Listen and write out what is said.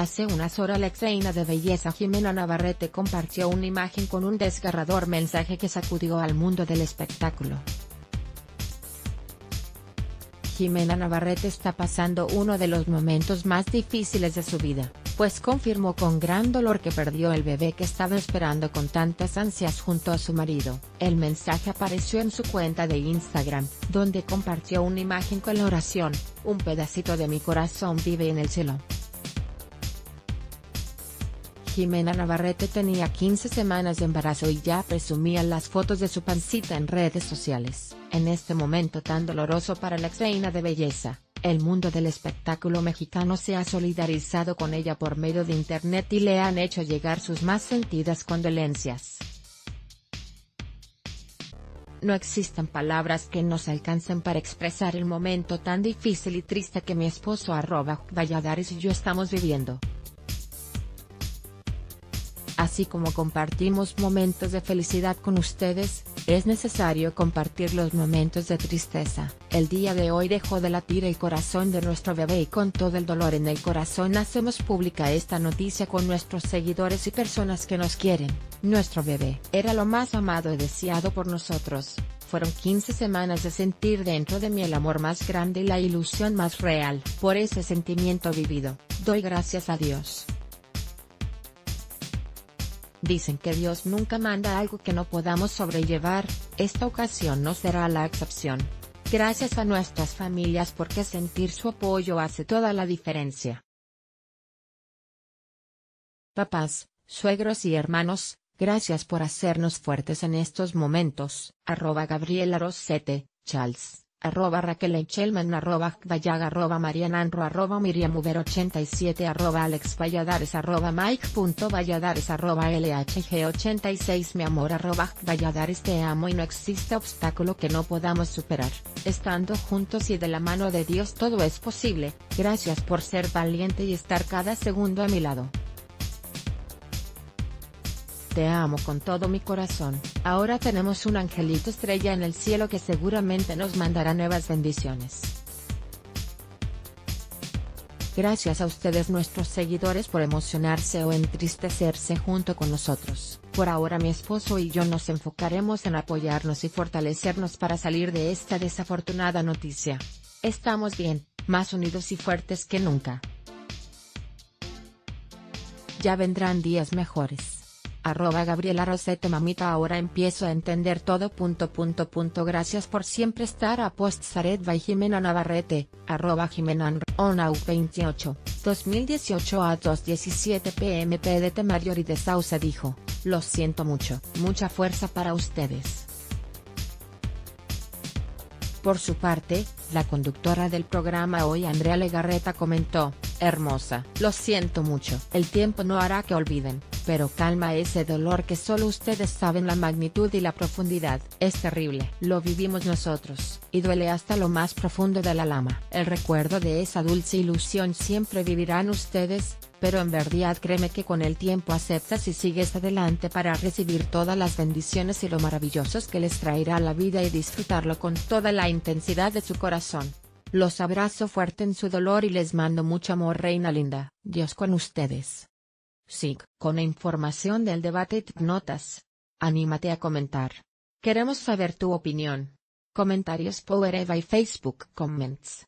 Hace unas horas la reina de belleza Ximena Navarrete compartió una imagen con un desgarrador mensaje que sacudió al mundo del espectáculo. Ximena Navarrete está pasando uno de los momentos más difíciles de su vida, pues confirmó con gran dolor que perdió el bebé que estaba esperando con tantas ansias junto a su marido. El mensaje apareció en su cuenta de Instagram, donde compartió una imagen con la oración: "Un pedacito de mi corazón vive en el cielo". Ximena Navarrete tenía 15 semanas de embarazo y ya presumía las fotos de su pancita en redes sociales. En este momento tan doloroso para la exreina de belleza, el mundo del espectáculo mexicano se ha solidarizado con ella por medio de internet y le han hecho llegar sus más sentidas condolencias. No existen palabras que nos alcancen para expresar el momento tan difícil y triste que mi esposo @Jcvalladares y yo estamos viviendo. Así como compartimos momentos de felicidad con ustedes, es necesario compartir los momentos de tristeza. El día de hoy dejó de latir el corazón de nuestro bebé y con todo el dolor en el corazón hacemos pública esta noticia con nuestros seguidores y personas que nos quieren. Nuestro bebé era lo más amado y deseado por nosotros. Fueron 15 semanas de sentir dentro de mí el amor más grande y la ilusión más real. Por ese sentimiento vivido, doy gracias a Dios. Dicen que Dios nunca manda algo que no podamos sobrellevar, esta ocasión no será la excepción. Gracias a nuestras familias porque sentir su apoyo hace toda la diferencia. Papás, suegros y hermanos, gracias por hacernos fuertes en estos momentos. @Gabriela Rosete, Charles, @Raquel Enchelman, @Jcvallag, @Marianandro, @Miriam Uber 87, @Alex Valladares, @Mike.Valladares, @LHG86. Mi amor, @Jcvalladares, te amo y no existe obstáculo que no podamos superar. Estando juntos y de la mano de Dios todo es posible. Gracias por ser valiente y estar cada segundo a mi lado. Te amo con todo mi corazón. Ahora tenemos un angelito estrella en el cielo que seguramente nos mandará nuevas bendiciones. Gracias a ustedes, nuestros seguidores, por emocionarse o entristecerse junto con nosotros. Por ahora mi esposo y yo nos enfocaremos en apoyarnos y fortalecernos para salir de esta desafortunada noticia. Estamos bien, más unidos y fuertes que nunca. Ya vendrán días mejores. @Gabriela Rosete, mamita, ahora empiezo a entender todo. ... Gracias por siempre estar a Post Saret by Ximena Navarrete, @Ximena Navarrete 28, 2018 a 2:17 p.m. de Temario Ridesau. Se dijo: "Lo siento mucho, mucha fuerza para ustedes". Por su parte, la conductora del programa Hoy, Andrea Legarreta, comentó: "Hermosa, lo siento mucho. El tiempo no hará que olviden, pero calma ese dolor que solo ustedes saben la magnitud y la profundidad. Es terrible. Lo vivimos nosotros, y duele hasta lo más profundo del alma. El recuerdo de esa dulce ilusión siempre vivirán ustedes, pero en verdad créeme que con el tiempo aceptas y sigues adelante para recibir todas las bendiciones y lo maravillosos que les traerá la vida y disfrutarlo con toda la intensidad de su corazón. Los abrazo fuerte en su dolor y les mando mucho amor, reina linda. Dios con ustedes". SIC, con información del debate y notas. Anímate a comentar. Queremos saber tu opinión. Comentarios Powered by Facebook Comments.